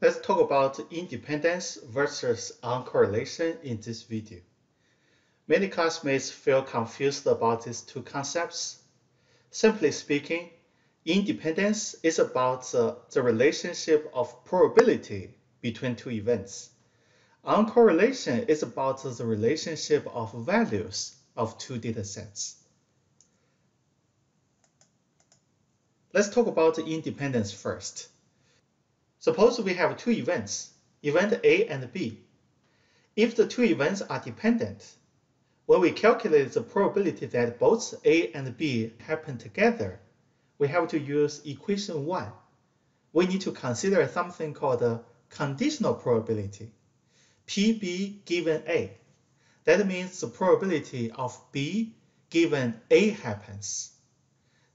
Let's talk about independence versus uncorrelation in this video. Many classmates feel confused about these two concepts. Simply speaking, independence is about the relationship of probability between two events. Uncorrelation is about the relationship of values of two datasets. Let's talk about independence first. Suppose we have two events, event A and B. If the two events are dependent, when we calculate the probability that both A and B happen together, we have to use equation 1. We need to consider something called a conditional probability, PB given A. That means the probability of B given A happens.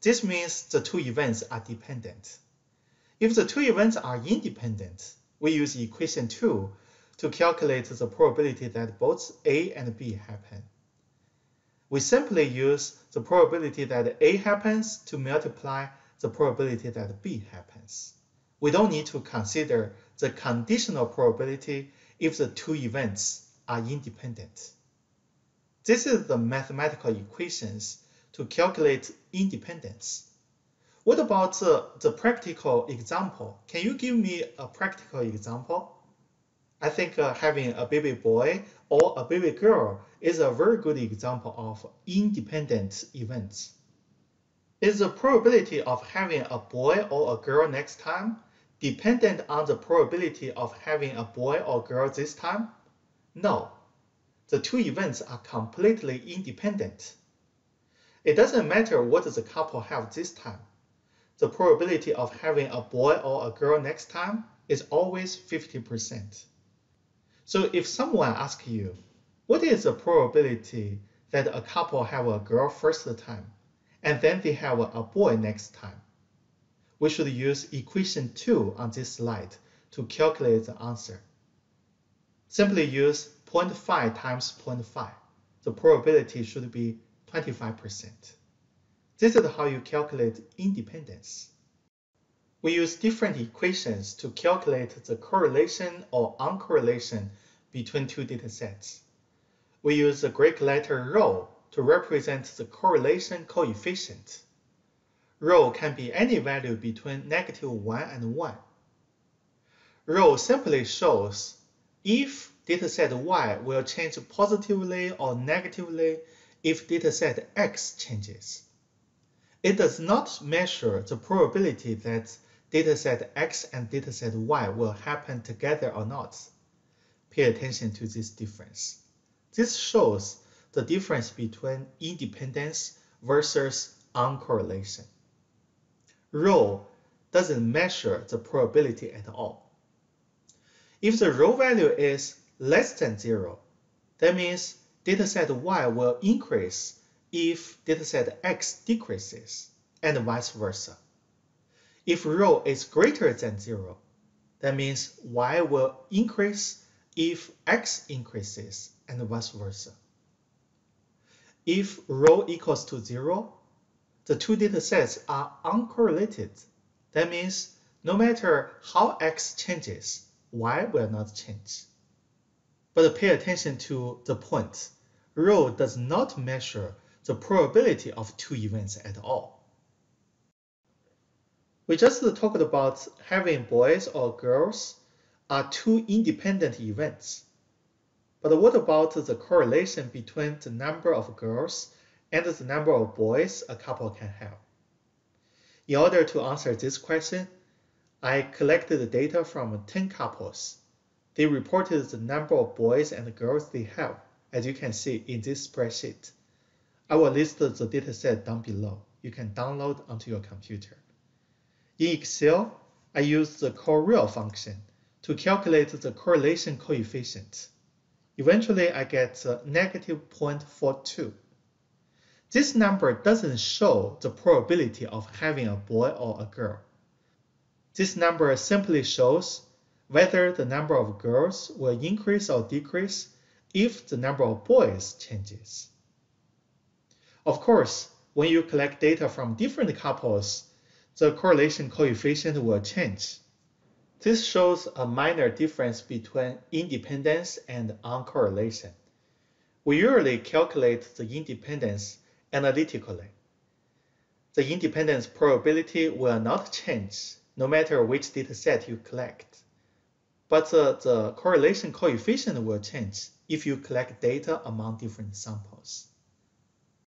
This means the two events are dependent. If the two events are independent, we use equation 2 to calculate the probability that both A and B happen. We simply use the probability that A happens to multiply the probability that B happens. We don't need to consider the conditional probability if the two events are independent. This is the mathematical equations to calculate independence. What about the practical example? Can you give me a practical example? I think having a baby boy or a baby girl is a very good example of independent events. Is the probability of having a boy or a girl next time dependent on the probability of having a boy or girl this time? No. The two events are completely independent. It doesn't matter what the couple have this time. The probability of having a boy or a girl next time is always 50%. So if someone asks you, what is the probability that a couple have a girl first time, and then they have a boy next time? We should use equation 2 on this slide to calculate the answer. Simply use 0.5 times 0.5. The probability should be 25%. This is how you calculate independence. We use different equations to calculate the correlation or uncorrelation between two datasets. We use the Greek letter rho to represent the correlation coefficient. Rho can be any value between -1 and 1. Rho simply shows if dataset Y will change positively or negatively if dataset X changes. It does not measure the probability that dataset X and dataset Y will happen together or not. Pay attention to this difference. This shows the difference between independence versus uncorrelation. Rho doesn't measure the probability at all. If the rho value is less than 0, that means dataset Y will increase if dataset X decreases, and vice versa. If rho is greater than 0, that means Y will increase if X increases, and vice versa. If rho equals to 0, the two datasets are uncorrelated. That means no matter how X changes, Y will not change. But pay attention to the point. Rho does not measure the probability of two events at all. We just talked about having boys or girls are two independent events. But what about the correlation between the number of girls and the number of boys a couple can have? In order to answer this question, I collected the data from 10 couples. They reported the number of boys and girls they have, as you can see in this spreadsheet. I will list the dataset down below. You can download onto your computer. In Excel, I used the correl function to calculate the correlation coefficient. Eventually, I get -0.42. This number doesn't show the probability of having a boy or a girl. This number simply shows whether the number of girls will increase or decrease if the number of boys changes. Of course, when you collect data from different couples, the correlation coefficient will change. This shows a minor difference between independence and uncorrelation. We usually calculate the independence analytically. The independence probability will not change no matter which dataset you collect, but the correlation coefficient will change if you collect data among different samples.